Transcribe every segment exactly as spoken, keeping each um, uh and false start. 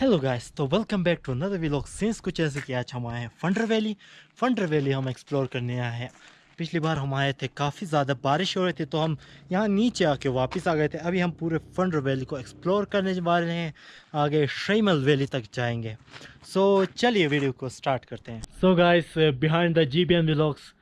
Hello guys, तो welcome back to another vlog. Since कुछ ऐसे कि आज हम आए हैं फंडर वैली। फंडर वैली हम एक्सप्लोर करने आए हैं। पिछली बार हम आए थे, काफ़ी ज़्यादा बारिश हो रही थी, तो हम यहाँ नीचे आके वापस आ गए थे। अभी हम पूरे फंडर वैली को एक्सप्लोर करने वाले हैं, आगे श्रीमल वैली तक जाएंगे। सो so, चलिए वीडियो को स्टार्ट करते हैं। So guys, behind the GBN vlogs,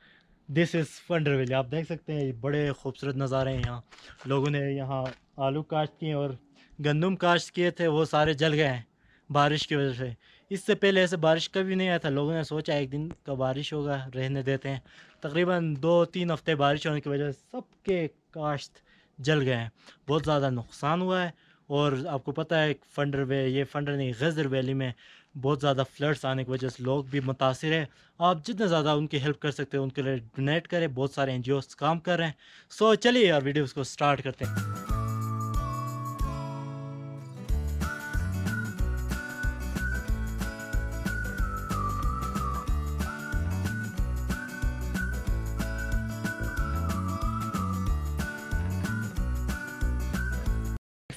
this is funder valley. आप देख सकते हैं ये बड़े खूबसूरत नज़ारे हैं। यहाँ लोगों ने यहाँ आलू काश्त किए और गंदम काश्त किए थे, वो सारे जल गए हैं बारिश की वजह से। इससे पहले ऐसे बारिश कभी नहीं आया था। लोगों ने सोचा एक दिन का बारिश होगा, रहने देते हैं। तकरीबन दो तीन हफ्ते बारिश होने की वजह से सबके काश्त जल गए हैं, बहुत ज़्यादा नुकसान हुआ है। और आपको पता है फंडर वे ये फंडर नहीं ग़िज़र वैली में बहुत ज़्यादा फ्लड्स आने की वजह से लोग भी मुतासर हैं। आप जितना ज़्यादा उनकी हेल्प कर सकते हो उनके लिए डोनेट करें। बहुत सारे एन जी ओज़ काम कर रहे हैं। सो चलिए यार, वीडियोज़ को स्टार्ट करते हैं।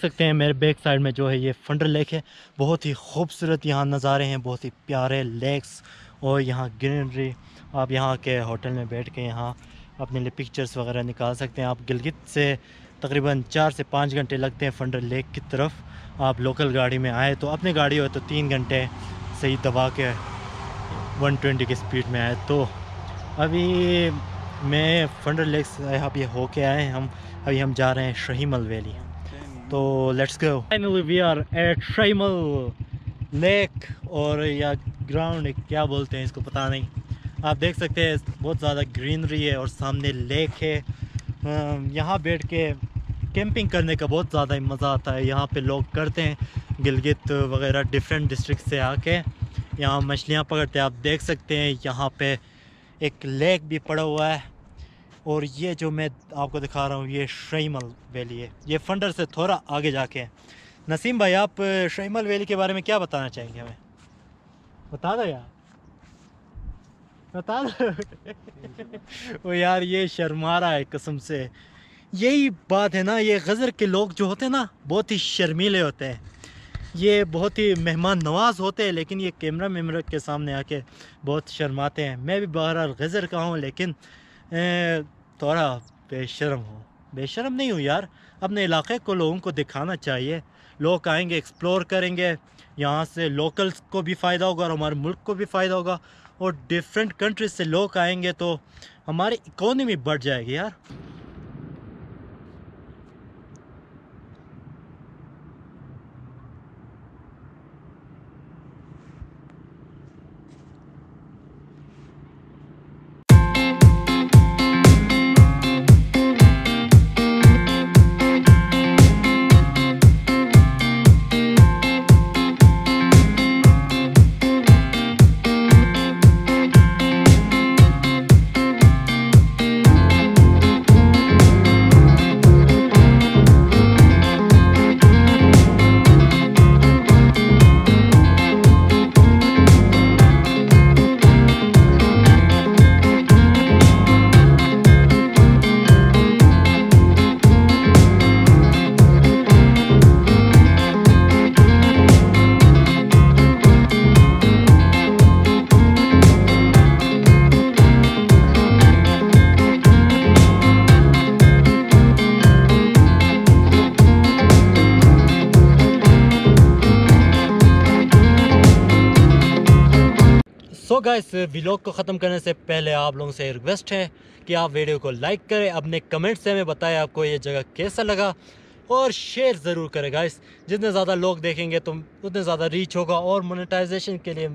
सकते हैं मेरे बैक साइड में जो है ये फंडर लेक है। बहुत ही खूबसूरत यहाँ नज़ारे हैं, बहुत ही प्यारे लेक्स और यहाँ ग्रीनरी। आप यहाँ के होटल में बैठ के यहाँ अपने लिए पिक्चर्स वगैरह निकाल सकते हैं। आप गिलगित से तकरीबन चार से पाँच घंटे लगते हैं फंडर लेक की तरफ। आप लोकल गाड़ी में आए तो, अपने गाड़ी हो तो तीन घंटे सही दबा के वन ट्वेंटी की स्पीड में आए तो। अभी मैं फंडर लेक से आप ये हो के आए हम, अभी हम जा रहे हैं श्रीमल वैली। तो let's go. Finally we are at Shrimal lake, और या ग्राउंड क्या बोलते हैं इसको पता नहीं। आप देख सकते हैं बहुत ज़्यादा ग्रीनरी है और सामने लेक है। यहाँ बैठ के कैंपिंग करने का बहुत ज़्यादा मज़ा आता है। यहाँ पे लोग करते हैं, गिलगित वगैरह डिफरेंट डिस्ट्रिक्ट से आके यहाँ मछलियाँ पकड़ते हैं। आप देख सकते हैं यहाँ पे एक लेक भी पड़ा हुआ है। और ये जो मैं आपको दिखा रहा हूँ ये श्रीमल वैली है, ये फंडर से थोड़ा आगे जाके। नसीम भाई, आप श्रीमल वैली के बारे में क्या बताना चाहेंगे? हमें बता दो यार, बता दो। वो यार ये शर्मा रहा है कसम से। यही बात है ना, ये ग़िज़र के लोग जो होते हैं ना बहुत ही शर्मीले होते हैं। ये बहुत ही मेहमान नवाज होते हैं, लेकिन ये कैमरा मैमरा के सामने आके बहुत शर्माते हैं। मैं भी बहरहाल ग़िज़र का हूँ, लेकिन थोड़ा बेशर्म हो। बेशर्म नहीं हो यार, अपने इलाके को लोगों को दिखाना चाहिए। लोग आएंगे, एक्सप्लोर करेंगे, यहाँ से लोकल्स को भी फ़ायदा होगा और हमारे मुल्क को भी फ़ायदा होगा। और डिफरेंट कंट्रीज से लोग आएंगे तो हमारी इकोनॉमी बढ़ जाएगी यार। तो गाइस, व्लॉग को ख़त्म करने से पहले आप लोगों से रिक्वेस्ट है कि आप वीडियो को लाइक करें, अपने कमेंट से हमें बताएं आपको ये जगह कैसा लगा, और शेयर ज़रूर करें गाइस। जितने ज़्यादा लोग देखेंगे तो उतने ज़्यादा रीच होगा। और मोनेटाइजेशन के लिए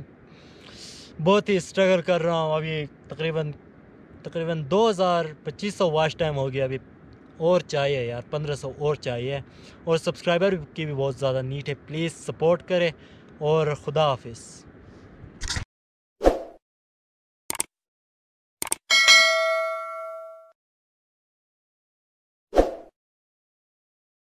बहुत ही स्ट्रगल कर रहा हूँ। अभी तकरीबन तकरीबन दो हज़ार पच्चीस सौ वॉच टाइम हो गया। अभी और चाहिए यार, पंद्रह सौ और चाहिए। और सब्सक्राइबर की भी बहुत ज़्यादा नीड है, प्लीज़ सपोर्ट करें। और खुदा हाफिज़।